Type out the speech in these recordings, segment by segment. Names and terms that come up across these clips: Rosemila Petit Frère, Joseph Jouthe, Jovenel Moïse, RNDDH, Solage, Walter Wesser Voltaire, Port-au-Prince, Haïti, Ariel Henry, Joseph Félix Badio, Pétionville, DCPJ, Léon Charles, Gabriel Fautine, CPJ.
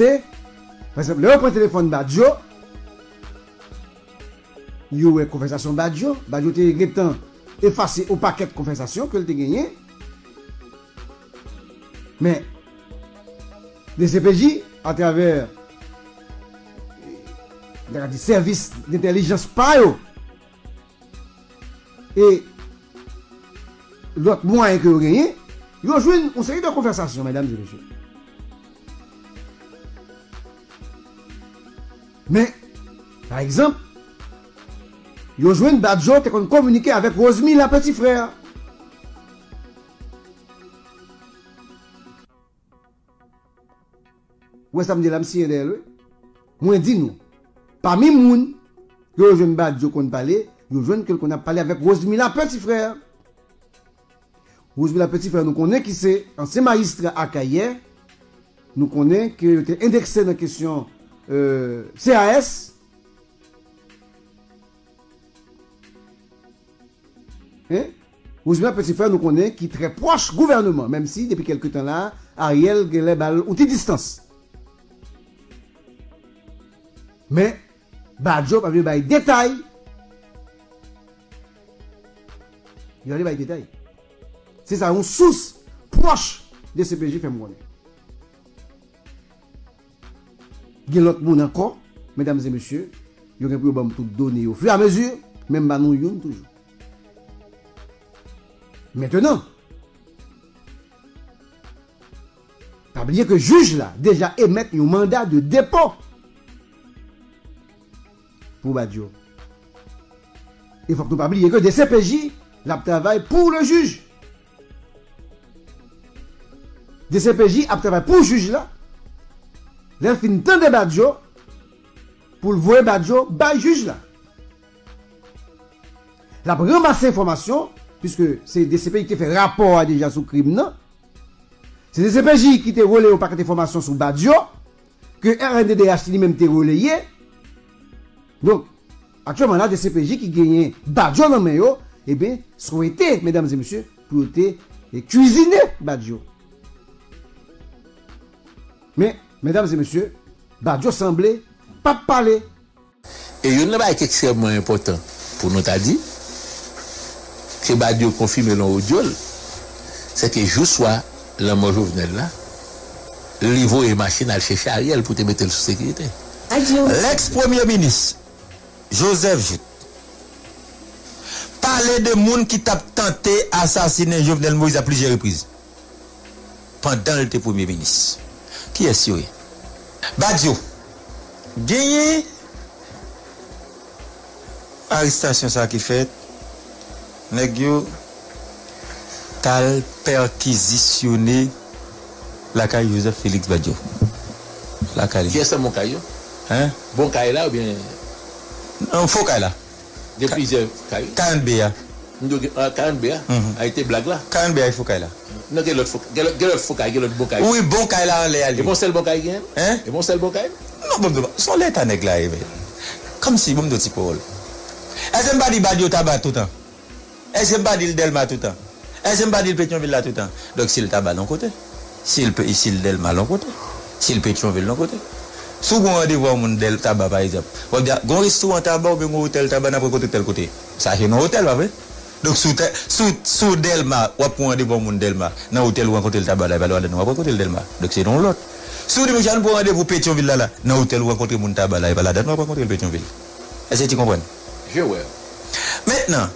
blessé. Par exemple, là, on prend le téléphone Badio. Il y a une conversation Badio. Badio était rétant effacé au paquet de conversation que tu as gagné. Mais, les CPJ, à travers les services d'intelligence PAO et l'autre moyen que vous gagnez, ils ont joué une série de conversations, mesdames et messieurs. Mais, par exemple, ils ont joué une Badjo qui a communiqué avec Rosemila Petit Frère. Où est-ce que ça me dit là, monsieur Ndel? Moi, dis-nous, parmi les gens qui ont joué une Badjo qu'on a parlé, ils ont joué une qu'on a parlé avec Rosemila Petit Frère. Rosemila Petit Frère, nous connaissons qui c'est, ancien magistrat à Kaye, nous connaissons qui était indexé dans la question CAS. Hein? Rosemila Petit Frère, nous connaissons qui est très proche gouvernement, même si depuis quelques temps là, Ariel Gelé Bal outil distance. Mais, Badjo va venir par détail. Il va aller par détail. C'est ça, une source proche de CPJ fait mourir. Il y a l'autre monde encore, mesdames et messieurs, il y a un problème tout donné au fur et à mesure, même si nous y toujours. Maintenant, t'as oublié que le juge là déjà émet un mandat de dépôt pour Badio. Il faut que nous pas oublier que des CPJ la travaillent pour le juge. DCPJ a travaillé pour le juge là. Là, il finit tant de Badjo pour le voir Badjo par le juge là. Il a ramassé l'information, puisque c'est DCPJ qui fait rapport déjà sur le crime. Non? C'est DCPJ qui a relayé au paquet d'informations sur Badjo, que RNDDH lui-même a relayé. Donc, actuellement, là, DCPJ qui gagne Badjo dans le maillot, eh bien, souhaité, mesdames et messieurs, pour cuisiner Badjo. Mais, mesdames et messieurs, Badio semblait pas parler. Et il y a une chose extrêmement importante pour nous, dit que Badio confirme l'audio, c'est que je sois le mot Jovenel là, l'Ivo et machine à chercher Ariel pour te mettre sous sécurité. L'ex-premier ministre, Joseph Jouthe, parlait de monde qui t'a tenté d'assassiner Jovenel Moïse à plusieurs reprises pendant le premier ministre. Qui est sûr? Badio, gagné arrestation ça qui fait, négio tal perquisitionné la caille Joseph Félix Badio. La caille. Qui est-ce mon caillou? Hein? Bon caille là ou bien? Un faux caille là. Des plusieurs cailles. Canbea. Canbea a été blague là. Canbea il faut caille là. Non, quel autre focaille, quel autre bocaille. Oui, bon caille là, on l'a. Et bon, c'est le bocaille, hein? Et bon, c'est le bocaille? Non, bon, son l'état n'est là, comme si, bon, petit Paul. Est-ce que pas dit Badio tabac tout le temps? Est-ce que pas dit Delma tout le temps? Est-ce que pas dit Pétionville là tout le temps? Donc, si le tabac l'on côté, si le Delma l'on côté, si le Pétionville l'on côté. Si vous rendez-vous à mon Del tabac, par exemple, vous avez un restaurant tabac ou un hôtel tabac n'a pas côté tel côté. Ça, c'est un hôtel, pas vrai? Donc, sous Delma, on prend rendez-vous au Delma. Dans l'hôtel où on rencontre le tabac, on va côté le Delma. Donc, c'est dans l'autre. Sous le Mouchan, on prend rendez-vous Pétionville là. Dans l'hôtel où on rencontre le tabac, on va rencontrer le Pétionville. Est-ce que tu comprends? Je vois. Maintenant,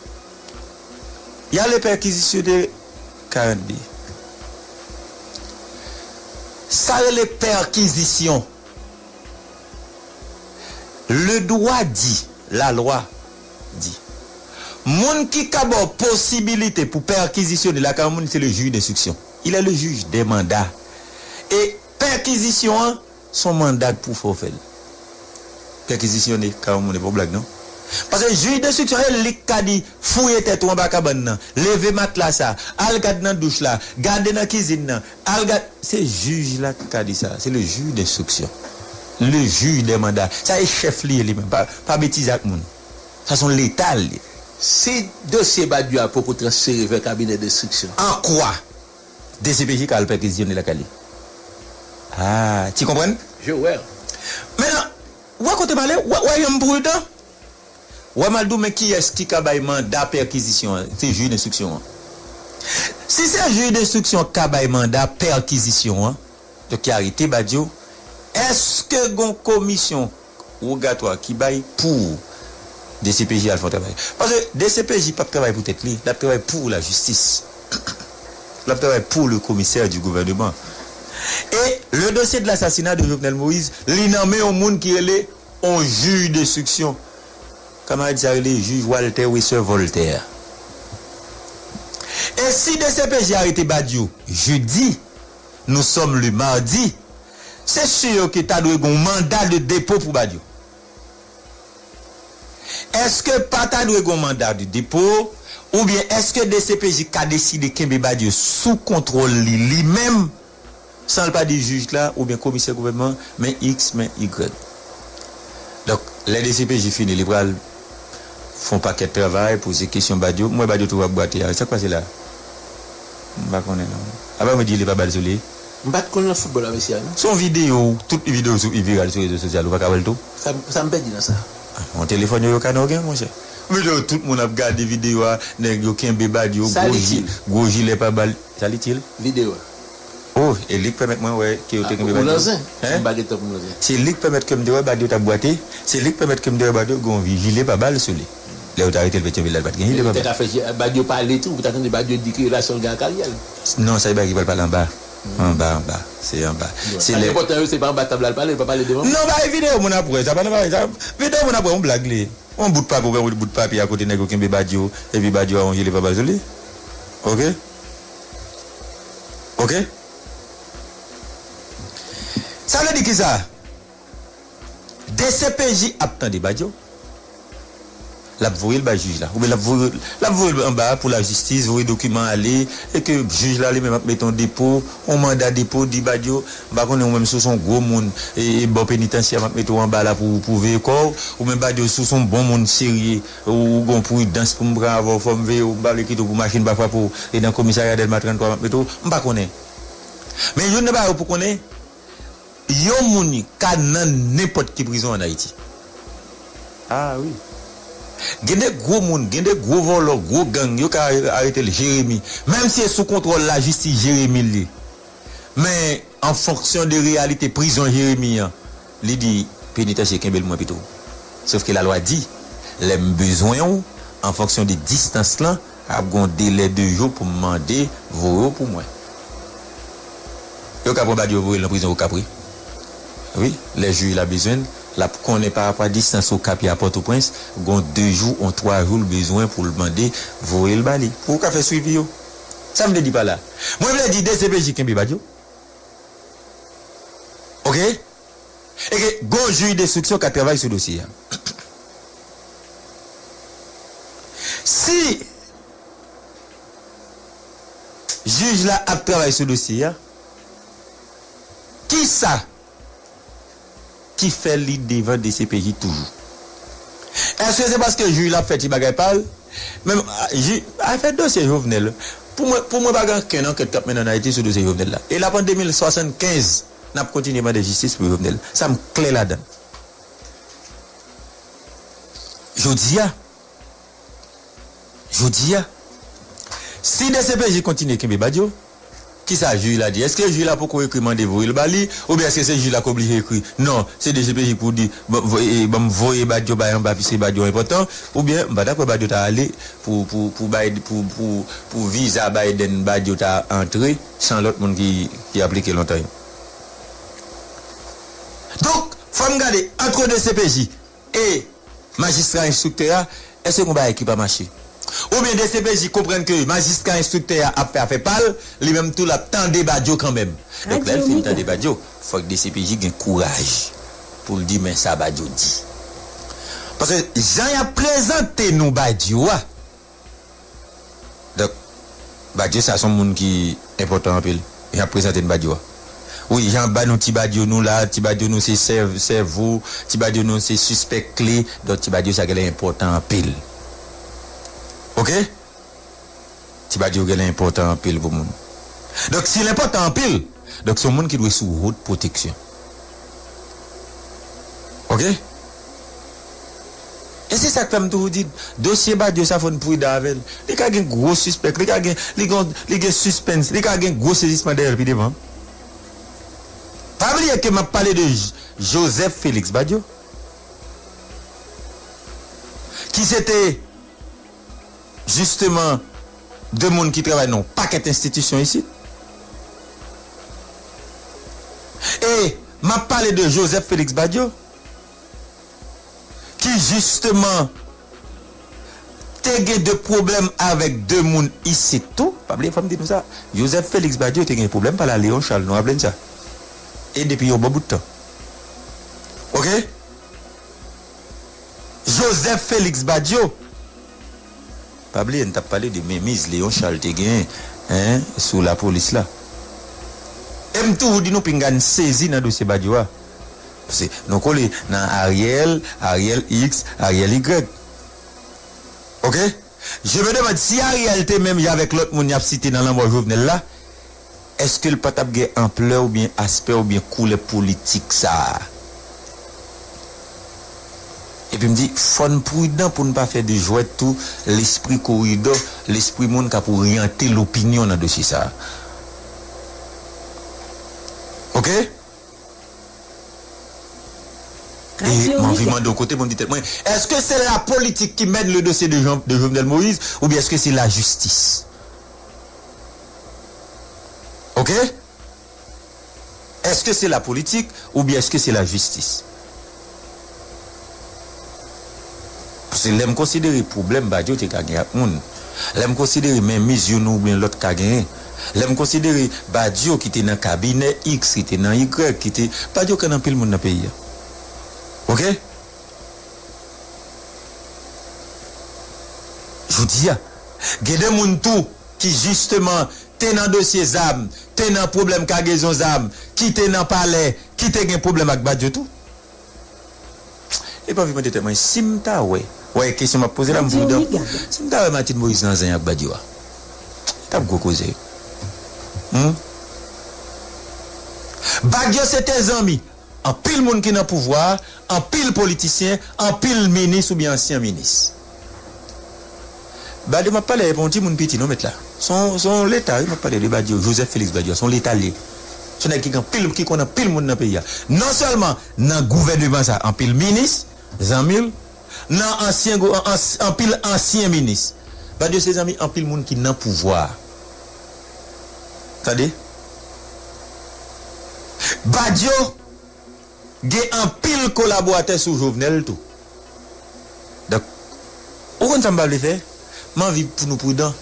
il y a les perquisitions de 40B. Ça, les perquisitions. Le droit dit, la loi dit. Moun qui a la possibilité pour perquisitionner la camoune, c'est le juge d'instruction. Il est le juge des mandats. Et perquisition, son mandat pour forfait. Perquisitionner camoune, pas blague, non? Parce que le juge d'instruction, il a dit fouiller tête ou en bas cabane, lever matelas, al garder dans la douche, garder dans la cuisine, c'est le juge là qui a dit ça. C'est le juge d'instruction. Le juge des mandats. Ça est chef lui-même, pas bêtise avec moun. Ça sont l'état. Si dossier Badio a propos transféré vers le cabinet d'instruction. En quoi DCPJ a perquisitionné la Cali? Ah, tu comprends? Joël. Maintenant, où est-ce que tu parles? Où est-ce que tu parles? Ou Maldou, mais qui est-ce qui a un mandat perquisition? C'est juge d'instruction. Si c'est un juge d'instruction qui a un mandat perquisition, donc arrêté Badio, est-ce que une commission rogatoire qui baille pour DCPJ à le travail? Parce que DCPJ pas travaille pour tête, il travaille pour la justice. Il travaille pour le commissaire du gouvernement. Et le dossier de l'assassinat de Jovenel Moïse, il nommé au monde qui est un juge d'instruction. Comment dit le juge Walter Wesser Voltaire. Et si DCPJ arrêté Badio jeudi, nous sommes le mardi, c'est sûr que tu as un mandat de dépôt pour Badio. Est-ce que pas tu as un mandat de dépôt ou bien est-ce que DCPJ a décidé que Badio sous contrôle lui-même sans le pas du juge là ou bien commissaire gouvernement, mais X, mais Y. Donc, les DCPJ finissent les bras, font paquet de travail, posent des questions Badio. Moi, Badio, tout va boiter. Ça passe là. Je ne sais pas qu'on est là. Avant, me dit, il n'est pas balzolé. Je ne sais pas qu'on est le football, monsieur. Son vidéo, toutes les vidéos sont virales sur les réseaux sociaux. Ça me perd dans ça. Mon téléphone, il n'y a aucun organe, mon cher. Mais tout le monde a regardé des vidéos, il n'y a aucun Badio, gros gilet, pas balzolé. Ça l'est-il? Vidéo. Oh, et lui permet moi ouais que vous tenez Badio. C'est lui permet que me dire Badio t'a boité, c'est lui permet que me dire Badio gon vigile pas balle sur lui. Là vous arrêtez le petit village Badio, il est pas. Tu as fait Badio parler tout, vous attendez Badio dit que relation gars carrière. Non, ça il va parler en bas. En bas, c'est en bas. C'est l'important c'est pas en bas table parler, pas parler devant. Non, bah vidéo mon après, ça pas ça. Vidéo mon après on blague. On bout pas pour on bout pas puis à côté nèg aucun Badio et puis Badio on il est pas balle sur lui. OK? OK? Ça veut dire que ça, DCPJ attend des Badio. La voie le juge là. Ou bien la voie en bas pour la justice, vous les documents aller, et que le juge là, même mettre un dépôt, on mandat dépôt, dit Badio, bah qu'on est même sous son gros monde, et bon pénitentiaire, mettre en bas là pour prouver corps, ou même Badio sous son bon monde sérieux, ou bon pour une danse pour me avoir forme V, ou bah l'équipe pour machine, bah pour, et dans le commissariat d'Elma 33, mettre, on va connaître. Mais je ne sais pas pour connaître. Yon mouni ka nan n'importe qui prison en Haïti. Ah oui. Gende gros moun, gende gros volo, gros gang, yon ka arrêté le Jérémy. Même si est sous contrôle la justice Jérémy li. Mais en fonction de réalité prison Jérémy, li dit pénitentiaire kembel moins plutôt. Sauf que la loi dit, les besoins en fonction des distances là, a gondé les 2 jours pour demander vos pour moi. Yon ka pou Badio voué la prison au Capri. Oui, les juges la besoin, la connaît par rapport à distance au Cap et à Port-au-Prince, ont 2 jours, ont 3 jours le besoin pour le demander, voyez le bali. Pour qu'a fait suivi yo? Ça me le dit pas là. Moi je le dis DCPJ Kembe Badio. OK? Et que gon juge d'instruction qui travaille sur le dossier. Si juge là a travaillé sur le dossier, qui ça? Qui fait l'idée devant DCPJ toujours. Est-ce que c'est parce que le juge l'a fait, il bagaille pas? Même, a fait dossier Jovenel. Pour moi, bagan qu'un enquête cap mène en Haïti sur dossier Jovenel là. Et là, en 2075, n'a pas continué de justice pour Jovenel. Ça me clé là-dedans. Je dis, si DCPJ continue Kembe Badio, qui ça, juge l'a dit? Est-ce que le juge là pour écrire mandé vous le bali? Ou bien est-ce que c'est le juge là qui obligé écrire? Non, c'est DCPJ pour dire, bon, voyez Badio, bah, en bas, puis c'est Badio important. Ou bien, bah, d'accord, Badio t'a allé pour visa Biden, Badio t'a entré sans l'autre monde qui a appliqué longtemps. Donc, faut me garder entre DCPJ et magistrat instructeur, est-ce qu'on va équipe à marcher? Ou bien DCPJ comprennent que magistrat instructeur a fait pal, lui-même tout l'a tant Badio quand même. Donc là, il fait tant Badio. Il faut que DCPJ ait courage pour le dire, mais ça Badio dit. Parce que Jean a présenté nous Badio. Donc, Badio, ça son monde qui est important en pile. Il a présenté nous Badio. Oui, Jean Banou, Tibadio nous là, Tibadio nous c'est cerveau, Tibadio nous c'est suspect clé. Donc Tibadio, ça est important en pile. OK? Tibadio est important en pile pour le monde. Donc, si l'important en pile, donc c'est un monde qui doit être sous haute protection. OK? Et c'est ça que je vous dis, dossier Badio, ça fait une pourrie d'avec. Il y a un gros suspect, il y a un suspense, il y a un gros saisissement derrière, puis devant. Pas oublier que je parle de Joseph Félix Badio, qui c'était justement deux monde qui travaillent dans un paquet d'institutions ici. Et je parle de Joseph Félix Badio, qui justement a des problèmes avec deux monde ici tout. Pas oublier, femme dit nous ça. Joseph Félix Badio a des problèmes par la Léon Charles, nous rappelons ça. Et depuis un bon bout de temps. OK? Joseph Félix Badio. Pas oublier, on t'a parlé de mémise Léon Charles Téguin, hein, sous la police là. Et tout vous dit nous pingan saisi dans le dossier Badio. Parce que nous collons dans Ariel, Ariel X, Ariel Y. OK? Je me demande si Ariel était même avec l'autre monde qui a cité dans l'envoi Jovenel là. Est-ce que le patap gen ampleur ou bien aspect ou bien couleur politique ça? Et puis me dit, fon prudent pour ne pas faire de jouet tout l'esprit corridor, l'esprit monde qui a pour orienter l'opinion dans le dossier ça. OK? Et mon vivant de côté, mon dit, est-ce que c'est la politique qui mène le dossier de Jovenel Moïse ou bien est-ce que c'est la justice? OK? Est-ce que c'est la politique ou bien est-ce que c'est la justice? Parce que l'aime considérer problème Badio te gagné à moun. L'aime considérer même Misioun ou bien l'autre gagné. L'aime considérer Badio qui était dans cabinet X, qui était dans Y, qui était Badio qui est dans pile moun dans pays. OK? Je vous dis, il y a des moun tout qui justement dans dossier ZAM, t'es dans problème cargaison ZAM, qui t'es dans palais, qui t'es un problème avec Badio tout. Et pas vu mon déterminé, si m'ta ouais, ouais, question m'a posé là, m'boudan, si m'ta ouais, Martin Moïse dans un avec Badio, t'as beaucoup causé. Badio c'est tes amis, en pile monde qui n'a pouvoir, en pile politicien, en pile ministre ou bien ancien ministre. Badio m'a parlé, bon, dit mon petit, non, mettre là. Son l'état, il m'a parlé de Badio, Joseph Félix Badio, son l'état lié. Son équipe qui connaît pile monde dans le pays. Non seulement dans le gouvernement, ça, en pile ministre, Zamil, en pile ancien ministre. Badio, ses amis, en pile monde qui n'a pouvoir. T'as dit? Badio, il y a un pile collaborateur sous Jovenel tout. Donc, où on s'en va le faire? M'en vie pour nous prudents.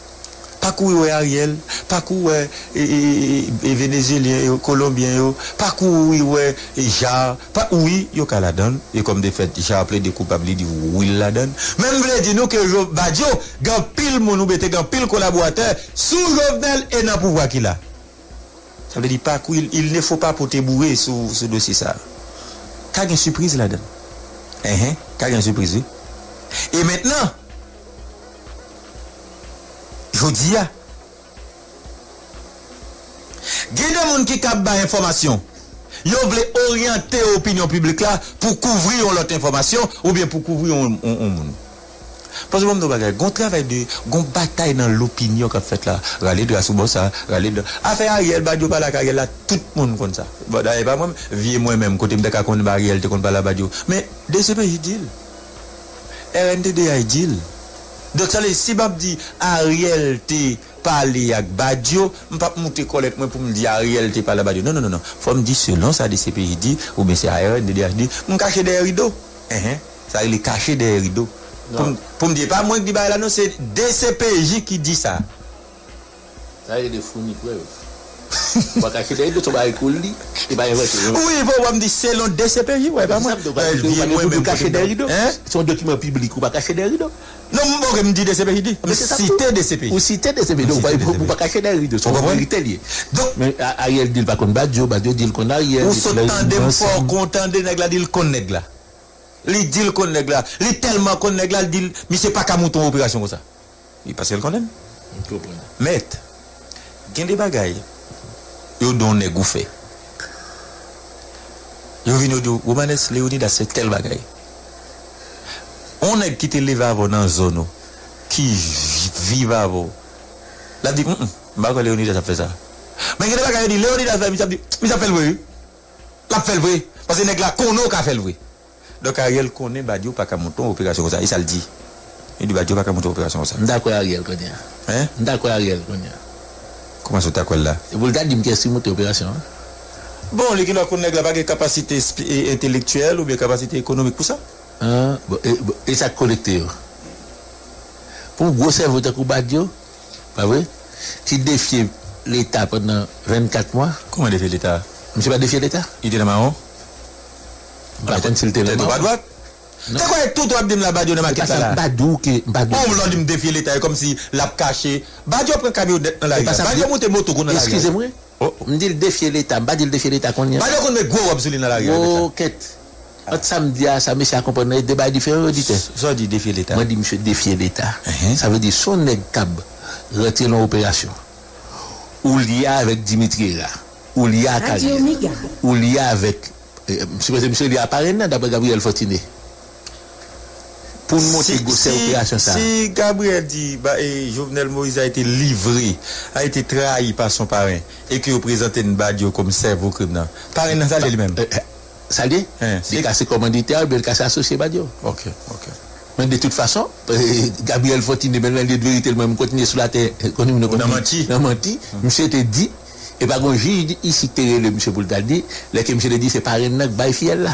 Pas courir Ariel, pas courir Vénézuélien, Colombien, pas courir Jar, pas oui, yo ka la donne, et comme des faits, Jar appelé des coupables, il dit oui, la donne. Même vous voulez dire nous que Badio, gan pile mon ou bete, gan pile collaborateur, sous Jovenel et dans pouvoir qu'il a. Ça veut dire pas courir, il ne faut pas pour te bourrer sur ce dossier ça. Qu'a une surprise la donne. Qu'a une surprise, oui. Et maintenant, je dis, il y a des gens qui ont des informations. Ils veulent orienter l'opinion publique là pour couvrir l'autre information ou bien pour couvrir un monde. Parce que je me dis, il y a un travail, il y a une bataille dans l'opinion qui a fait là. Rallye de la Soubosa, rallye de. Affaire Ariel, Badio, pas la carrière là, tout le monde comme ça. D'ailleurs, pas moi-même, vieux moi-même, côté de la contre Ariel, tu ne connais pas la Badio. Mais DCPJ dit, RNDDH dit. Donc, ça, si je dis Ariel te parle avec Badio, je ne vais pas monter Colette pour me dire Ariel te parle avec Badio. Non, non, non. Il faut me dire selon ça, DCPJ dit, ou bien c'est RNDDH dit, je cache des rideaux. Ça, il est caché des rideaux. Pour me dire, pas moi qui dis là, non, c'est DCPJ qui dit ça. Ça, il est fourni, quoi. Pas caché des rideaux, tu vas écouler. Oui, bon, me dire selon DCPJ, ouais, pas moi. Je vais cacher des rideaux. C'est un document public, ou pas cacher des rideaux. Non, je me dis DCPJ dit. Mais c'est cité DCPJ. Ou cité DCPJ. Donc, vous ne pas cacher des rideaux. C'est une vérité liée. Donc, Ariel dit pas qu'on Badio, Badio dit qu'on Ariel. Vous s'entendez fort, contendez, nègla, dit qu'on nègla. Il dit qu'on nègla. Il tellement qu'on nègla, il dit, mais c'est pas qu'à mouton opération comme ça. Il passe le qu'on aime. Mais, il y a des bagailles. Ils ont des gouffes. Yo vino do Romanes Léonidas c'est tel bagaille. On a quitté les vavos dans zone qui vivent avant. Là dit Marco Léonidas a fait ça. Mais il y a des bagailles dit Léonidas fait le vrai. L'a fait le vrai parce que nèg la conno qu'a fait le vrai. Donc Ariel connaît Badio pas qu'à monter opération comme ça, il ça le dit. Il dit Badio pas qu'à monter opération comme ça. D'accord Ariel connaît. Hein? D'accord Ariel connaît. Comment ça t'accorde là? Et vous le dites me qu'est-ce monter opération? Bon, les gens ne connaissent pas de capacité intellectuelle ou bien capacité économique pour ça. Ah, et ça connecte. Pour gros cerveau de Badio, pas vrai, qui défie l'État pendant 24 mois. Comment défier l'État? Je ne sais pas défier l'État. Il est dans marron. Par contre, s'il était droit à droite. Tu connais tout droit de la Badio dans ma carte là. Badio qui Badio. On l'a dit défier l'État comme si l'a caché. Badio prend camion dans la rue. Badio monte moto dans la rue. Excusez-moi. On dit le défier l'État, on dit le défier l'État qu'on y a. Bah, on met gros absolu dans la rue. Ok. Autre samedi à samedi, ça accompagne des débats différents. Ça dit défier l'État. Moi, dit monsieur défier l'État. Ça veut dire son nègre cab retire l'opération. Ou l'IA avec Dimitri là. Ou l'IA avec. Monsieur l'IA parrain, d'après Gabriel Fautine. Pour monter cette opération ça. Si Gabriel dit Jovenel Moïse a été livré, a été trahi par son parrain et que vous présentez Badio comme cerveau criminel. Parrain ça lui même. Ça dit c'est cassé commanditaire, il cassé associé Badio. OK, OK. Mais de toute façon, Gabriel Fautine ben de vérité même continuer sur la terre, continue on a menti. On a menti. Monsieur était dit et par contre juge ici terre le monsieur pour dit, les que monsieur dit c'est parrain là bail fiel là.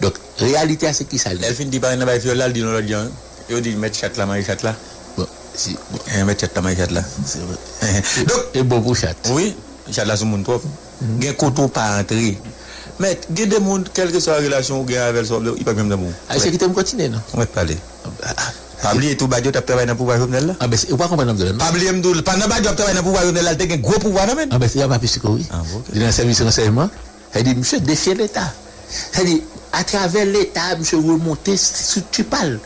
Donc, réalité, c'est qui ça? Elle finit dit par une baille violale, dit non, l'autre dit, et on dit, mettre chat là, marie chat là. Bon, si, bon. Mettre chat là, marie chat là. C'est vrai. Donc, et bon pour chat. Oui, chat là, c'est mon propre. Il y a un coton pas entré. Mais, il y a des gens, quelle que soit la relation, il y a avec le il pas même d'amour. Ah, c'est qui t'aime continuer, non? On va parler. Pabli et tout Badio t'a travaillé dans le pouvoir journal là. Ah ben c'est pas comprendre non. Pabli Mdoul, pas dans Badio travaillé dans le pouvoir journal là, t'es un gros pouvoir non mais. Ah ben c'est pas psychologie. Ah bon. Il est dans service renseignement. Elle dit monsieur défier l'État. Elle dit à travers l'État, monsieur remonté sur tu parles.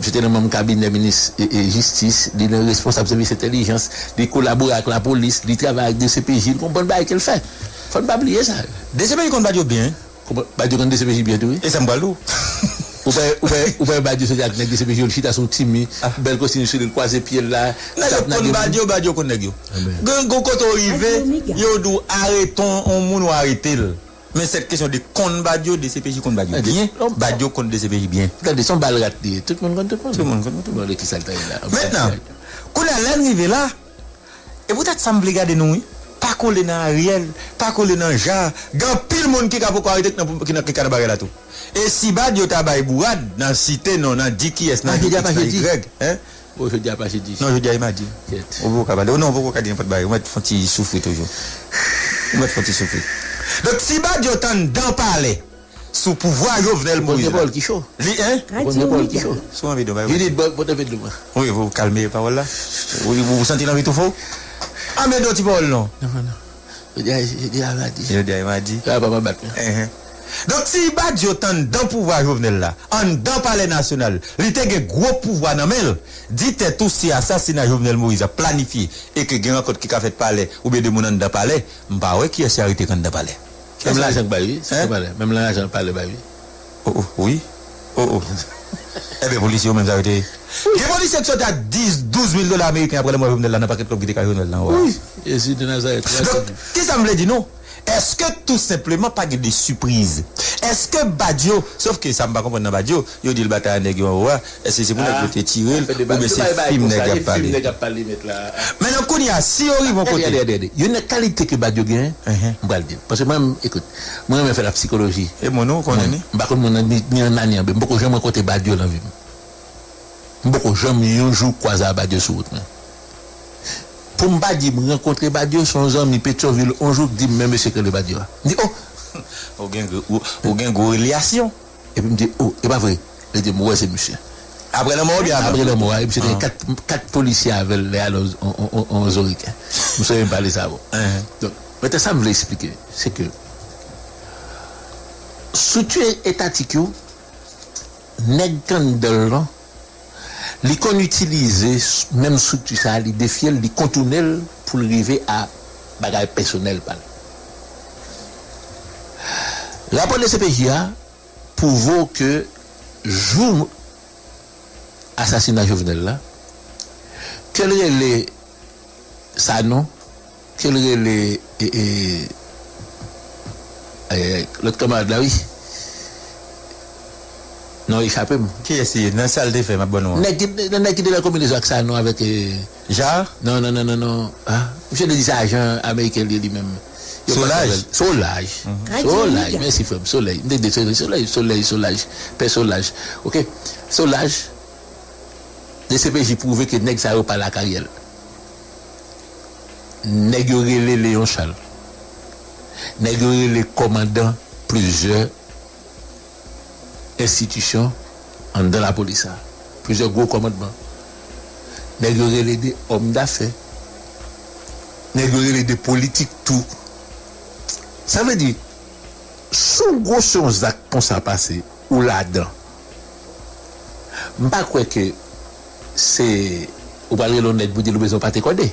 J'étais dans mon cabinet ministre et justice, des responsables de service intelligence, des collaborateurs avec la police, des travailleurs avec DCPJ, ils comprennent pas ce qu'elle fait. Faut ne pas oublier ça. DCPJ compte Badio bien. Badio compte DCPJ bien, oui. Et ça me va lourd. Ou fait Badio se dit avec DCPJ, le chita son timi, belle costume sur le croisé pied là. Badio connaît Badio. Quand on arrive, il dit arrêtons, on moun arrêter. Mais cette question de compte Badio, de CPJ compte Badio. Bien. Badio compte de CPJ bien. Regardez, son balle raté. Tout le monde compte tout le monde. Tout le monde qui s'altaille là. Maintenant, quand elle arrive là, et vous êtes semblé garder nous, pas coller dans Ariel, pas coller dans Jean, grand pile monde qui a beaucoup arrêté qui n'a qu'à barrer là tout. Et si Badio tabaye bourade, dans cité, non, dans 10 qui est, dans 10 qui est, oh, je dis à pas, je dis. Non, je dis à Imadi. On ne peut pas dire, on ne peut pas dire, on va te souffrir toujours. On va te souffrir. Donc, si Badio t'en d'en parler, sous pouvoir, Jovenel Moïse. Bon, qui chaud. Qui chaud. Souvent, vidéo. Il dit, bon, t'as fait de moi. Oui, vous calmez les paroles là. Vous vous sentez l'envie tout faux? Ah, mais d'autres paroles, non? Non, non. Je dis à Imadi. Je dis à Imadi. Ah, papa, maintenant. Donc, si Badio t'en d'un pouvoir, Jovenel là, en d'un palais national, il a un gros pouvoir dans le dites tout si assassinat Jovenel Moïse a planifié et que quelqu'un qui a fait palais ou bien de mon dans palais, je ne sais pas qui a arrêté quand dans palais. Même l'argent palais, c'est palais. Même l'argent palais, oh, oui. Oh. Eh bien, policiers ont même arrêté. Les policiers qui sont à 10, 12 000 dollars américains après le mois Jovenel là, n'a pas qu'à propriété à Jovenel là. Oui, et si de Nazareth. Donc, qui ça me dit non? Est-ce que tout simplement pas de surprise? Est-ce que Badio, sauf que ça me va comprendre Badio, il dit le bataille nègre en roi, est-ce que c'est pour nous que tu tires ou bien c'est film nègre à parler? Maintenant, qu'on y a, si on arrive en côté. Il y a une qualité que Badio gagne, on va le dire. Parce que moi, écoute, moi, je fais la psychologie. Et mon nom, qu'on est né? Par contre, mon ami, ni un année, mais beaucoup de gens m'ont côté Badio dans la vie. Beaucoup de gens m'ont joué croisé à Badio sur route. Pour me rencontrer Badio, son ami Pétionville, un jour, dit même monsieur que le Badio. Il dit, oh, il y a une relation. Et puis il me dit, oh, c'est pas vrai. Il dit, ouais, c'est monsieur. Après le mort, bien après le mort. Et puis c'était 4 policiers avec les en Zorique. Nous ne savons pas les savoir. Donc, maintenant, ça me voulait expliquer. C'est que, si tu es étatique, n'est-ce pas les qu'on utilise, même sous tout ça, les défier, les contourner pour arriver à bagage personnel. Rapport de CPJ prouve que jour assassinat Jovenel là, quel est le ça non, quel est l'autre camarade là oui. Non, échappé. Qui est-ce? Dans la salle des faits, ma bonne. N'est-ce pas la combinaison avec ça, non, avec. Jarre? Non, non, non, non, non. Monsieur le disait agent américain lui-même. Solage. Solage. Solage. Merci, femme. Solage. Solage. Père Solage. Ok. Solage. Le CPJ prouve que n'est-ce pas la carrière. N'est-ce pas le Léon Charles. N'est-ce pas le commandant plusieurs institutions dans la police, plusieurs gros commandements, négocier les deux hommes d'affaires, négocier les deux politiques, tout. Ça veut dire, sous gros sens d'actes qu'on s'est passé, ou là-dedans, je ne crois pas que c'est, ou pas l'honnête, vous dites, vous ne pas te coder.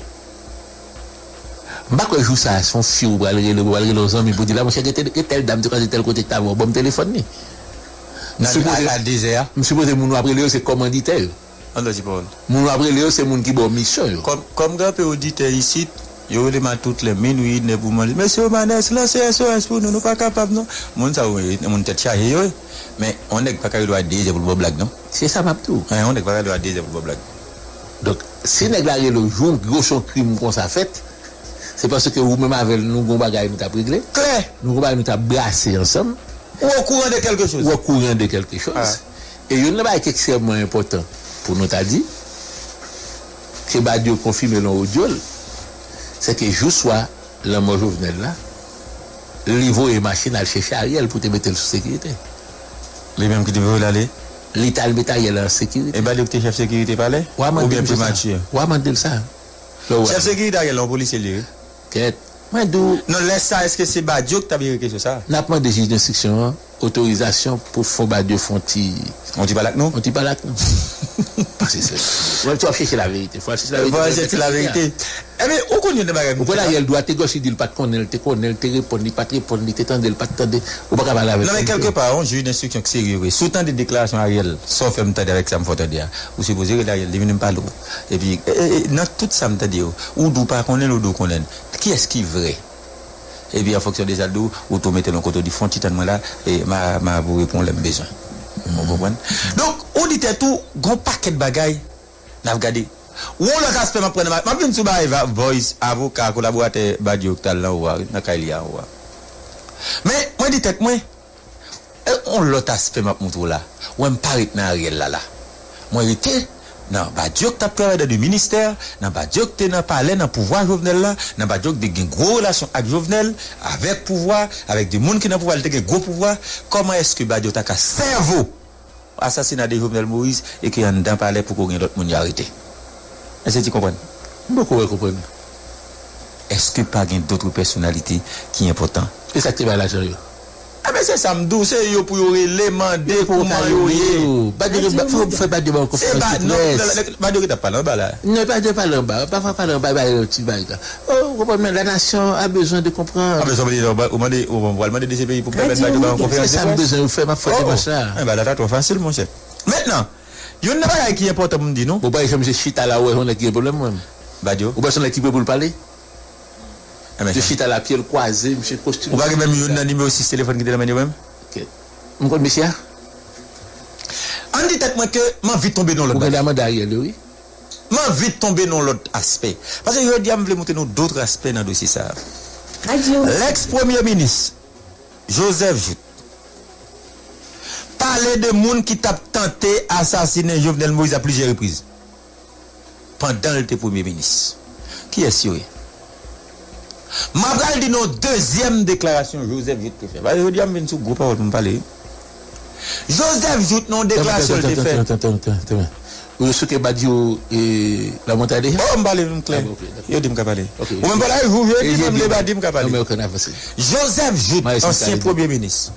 Je ne crois pas que je joue ça à son fils, ou pas l'honnête, amis, vous dites, là, mon cher, telle dame, de tel côté, tu as un bon téléphone. À la désert. Je suppose que mon après Léo, c'est commanditaire. Mon après Léo, c'est mon qui bon mission. Comme grand peu auditeur ici, je vous demande toutes les minuit, ne vous demandez, monsieur Manès, là, c'est SOS pour nous, nous pas capables, non? Mon ça, mon tête chargée, oui. Mais on n'est pas capable de désert pour vos blagues, non? C'est ça, ma tout. On n'est pas capable de désert pour vos blagues. Donc, si n'est pas le jour, gros crime qu'on s'est fait, c'est parce que vous-même avec nous, nous avons réglé. Claire. Nous avons brassé ensemble. Ou au courant de quelque chose. Ou au courant de quelque chose. Et il y a une chose extrêmement importante pour nous t'a dit, que Badio confirme l'audio, c'est que je sois la mort Jovenel là, l'Ivo et machine à chercher Ariel pour te mettre sous sécurité. Les mêmes qui devaient l'aller. L'Ital Bétaïel en sécurité. Et Badio qui chef sécurité parlait. Ou bien primature. Ou amendez ça. Chef sécurité Ariel, on policier lieu. Quête. Non, laisse ça, est-ce que c'est Badio qui t'a bien réglé sur ça? N'a pas de juge d'instruction, autorisation pour faire Badio Fonti. On dit pas là que non? On dit pas là que non. C'est ça. Tu vas chercher la vérité. Tu vas chercher la vérité. Eh bien, où qu'on y a des bagages? Pourquoi elle doit te gauche, il dit le patron, elle te connaît, elle te répond, il ne répond, il t'étend, il ne t'étend. Ou pas qu'elle va avec. Non, mais quelque part, on juge d'instruction qui sérieux. Sous-temps des déclarations Ariel, sauf que je avec ça, me faut te dire. Ou supposé que Ariel ne vient pas l'eau. Et puis, dans tout ça, me te dire, ou d'où pas qu'on est, ou d'où qu'on est. Qui est-ce qui est vrai? Et bien, en fonction des aldos, ou tout mettez le côté du fond, titanement là, et ma vous répond les besoins. Vous comprenez? Donc, on dit tout, grand paquet de bagailles, n'a regardé. Ou on l'a casse, ma prenne, ma bien souba, voice, avocat, collaborateur, Badio, talent, ou n'a qu'à y avoir. Mais, on dit tête, moi, on l'autre aspect, ma montre là, ou on parait dans Ariel là, là. Moi, j'étais. Non, Badio qui a travaillé dans le ministère, non, Badio qui a parlé dans le pouvoir Jovenel là, non, Badio qui a une grosse relation avec Jovenel, avec le pouvoir, avec des gens qui ont pouvoir, avec un gros pouvoir. Comment est-ce que Badio a un cerveau assassinat de Jovenel Moïse et qui a un parlé pour qu'on ait d'autres gens arrêtés? Est-ce que tu comprends? Beaucoup comprennent. Est-ce que pas d'autres personnalités qui sont importantes? Et ça, tu vas à la gérer. Ah mais c'est samedi, c'est yo pour l'élément de pour maillot. Faut pas de banque. C'est pas non, pas de pas là bas là. Ne pas de pas là bas, pas là bas petit bail. Oh, la nation a besoin de comprendre. Ah mais ça veut dire on va demander des pays pour permettre de faire une conférence. C'est ça besoin de faire ma faute comme ça. Eh ben là trop facile mon cher. Maintenant, il y en a qui est important pour me dire non. Bon bah je chita là où on a qui problème moi. Badio. Ou personne qui peut pour parler. Je suis à la pierre croisée, monsieur costume. Vous voyez même un numéro 6 téléphone qui est dans la même. Ok. Mon compte, monsieur. On dit peut-être que je vais vite tomber dans l'autre aspect. Oui. Je vais vite tomber dans l'autre aspect. Parce que je vais montrer d'autres aspects dans le dossier. Ça. L'ex-premier ministre, Joseph Jouthe, parlait de monde qui t'a tenté d'assassiner Jovenel Moïse à plusieurs reprises. Pendant le premier ministre. Qui est sûr? Mabral dit nos deuxième déclaration Joseph Jouthe fait. Parce que je dis à mon sous groupe pour me parler. Joseph Jouthe non déclaration de fait. Attends. Vous souhaitez Badio et la montagne. On parle même clair. Yo dit me parler. On même parler vous je dis même Badio me parler. Joseph Jouthe ancien premier ministre.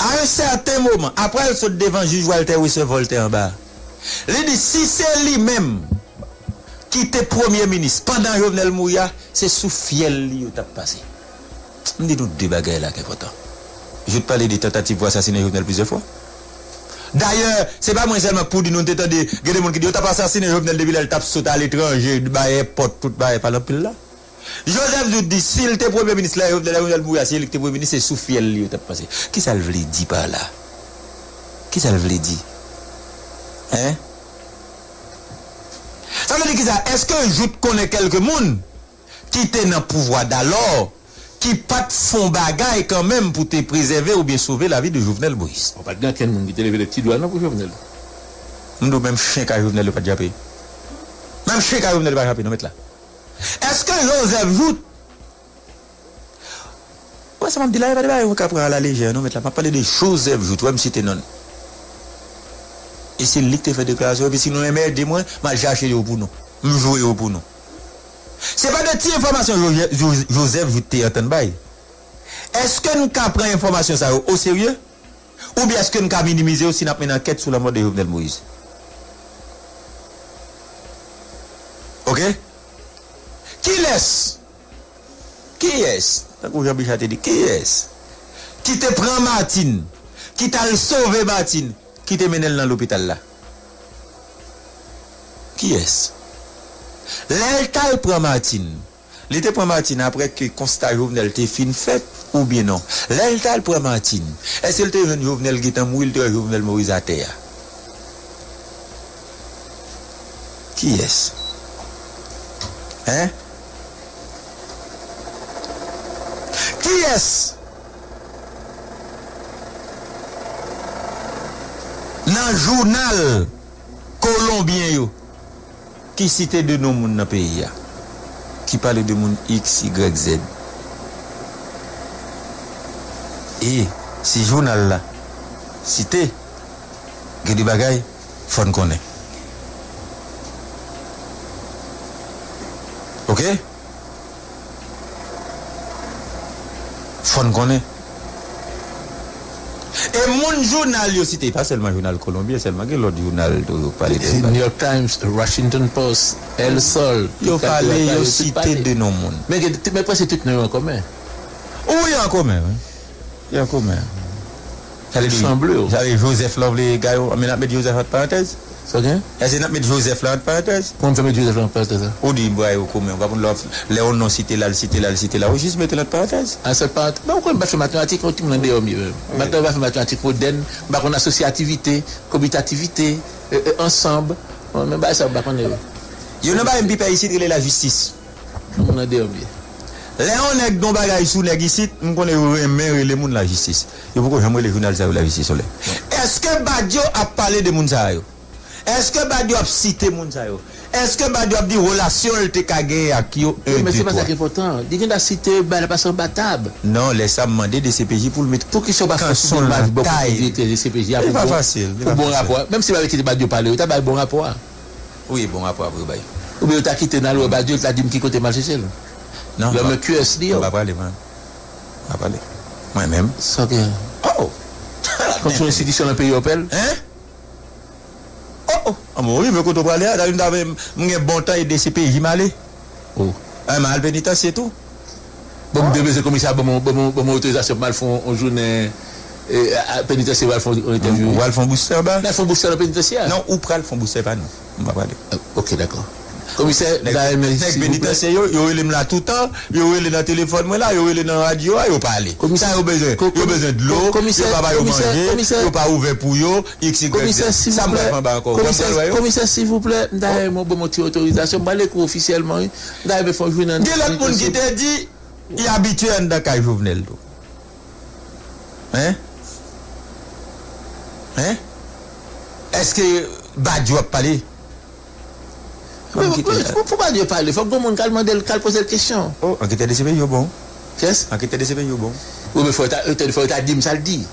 À un certain moment après il saute devant juge Walter ou se Voltaire en bas. Il dit si c'est lui-même qui était premier ministre pendant Jovenel Moïse, c'est sous fiel qui a passé. On dit nous deux bagages là qui est important. Je te parlais des tentatives pour assassiner Jovenel plusieurs fois. D'ailleurs, ce n'est pas moi seulement pour dire nous t'entendre des gens qui disent t'as pas assassiné Jovenel depuis elle tape saute à l'étranger, baie porte toute baie par l'empile là. Joseph Jouthe dit si le premier ministre là, Jovenel Moïse, si le premier ministre c'est sous fiel lui t'as passé. Qui ça le veut dire par là? Qui ça le veut dire? Hein? Ça veut dire qui ça? Est-ce que Jouthe connaît quelques monde qui était dans le pouvoir d'alors? Qui pas font bagaille quand même pour te préserver ou bien sauver la vie de Jovenel Moïse. On ne peut pas dire qu'il a levé les petits doigts pour Jovenel. Nous, même chien qu'à Jovenel, pas de japé. Même chien qu'à Jovenel, pas de japé, nous mettons là. Est-ce que Joseph Jouthe... Ouais, ça m'a dit là, il va y avoir à la légère, nous mettons là. On va parler de Joseph Jouthe, ouais, monsieur Tenon. Et c'est lui qui fait déclaration, et puis si nous aimons des moins, je vais acheter au bout nous. Je vais jouer au bout nous. Ce n'est pas de petites informations, Joseph, vous t'es entendu. Est-ce que nous avons pris l'information au sérieux? Ou bien est-ce que nous avons minimisé aussi une enquête sur la mort de Jovenel Moïse? Ok? Qui laisse? Qui est-ce? Qui est-ce? Qui te prend Martine? Qui t'a sauvé Martine? Qui te mène dans l'hôpital là? Qui est-ce? L'Eltal prend Martine. L'été prend Martine après que constat Jovenel te fin fête ou bien non. L'Eltal prend Martine. Est-ce que le Jovenel qui est en mouille, le Jovenel Moïse à terre? Qui est-ce? Hein? Qui est-ce? Dans le journal colombien, yo. Qui cite de nos mouns dans le pays? Qui parle de moun X, Y, Z? Et si journal là, cité, que des bagailles, faut nous connaître. Ok? Faut nous connaître. Et mon journal, yo cité, pas seulement le journal colombien, seulement l'autre journal de l'Europe. New York Times, Washington Post, El Sol. Yo parlé, yo cité de nos mondes. Mais pas c'est tout en commun. Oui, en commun. Il y en commun. Ça les semble. J'avais Joseph Lovely, gars, on met Joseph en parenthèse. C'est bien? Est-ce qu'on met Joseph là en parenthèse? Comment on met Joseph là en parenthèse? On dit, ouais, au commun. On va prendre Léon, non, cité là, le cité là, le cité là. On juste mettre là en parenthèse. En cette part, on va faire mathématiques, on va faire mathématiques modernes, on va faire associativité, commutativité, ensemble. On va faire ça, on va faire. Il y a un peu ici, il y a la justice. On va faire. Léon, nèg don bagay sous nèg ici, on connaît les gens de la justice. Il faut que j'aime les journalistes de la justice. Est-ce que Badio a parlé de Mounsaïo? Est-ce que Badio a cité Mounsaïo? Est-ce que Badio a dit relation te kage à qui? Mais c'est pas ça qui est important. Dis qu'il a cité la personne battable. Non, laissez-moi demander des CPJ pour le mettre. Pour qu'ils soient pas faciles. C'est pas facile. Pour bon rapport. Même si Badio parle, il a bon rapport. Oui, bon rapport. Ou bien il a quitté dans le Badio, il a dit qui côté mal chez lui. Non, le me QSD. On va parler, man. On va parler. Moi-même. Ça bien. Oh! Quand tu es institution dans le pays européen. Hein? Oh! Ah, oui, mais quand on parle, il y a un bon temps et des CPJ malé. Oh. Un mal pénitent, c'est tout. Bon, c'est comme ça, bon, autorisation, mal font en journée. Pénitentiaire, ils font une interview. Ils font booster, ben? Ils font booster dans le pénitentiaire. Non, ou pral font booster, pas nous. On va parler. Ok, d'accord. Commissaire, les bénitentiaires, ils ont eu là tout le temps, ils ont eu dans le téléphone, ils ont eu dans la radio, ils ont parlé. Commissaire, ils ont besoin de l'eau, ils n'ont pas manger, ils n'ont pas ouvert pour eux, XY. Commissaire, s'il vous plaît, d'ailleurs, mon bon motif autorisation, je vais officiellement, d'ailleurs, il faut jouer dans le. Quel autre monde qui t'a dit, il est habitué à un Jovenel? Hein? Hein? Est-ce que Badio a parlé? Mais faut pas dire parler, faut que mon calme calme poser la question. Oh, enquêteur de CPJ bon. Qu'est-ce? Enquêteur de CPJ bon. Oui, mais faut que tu dises ça le dit.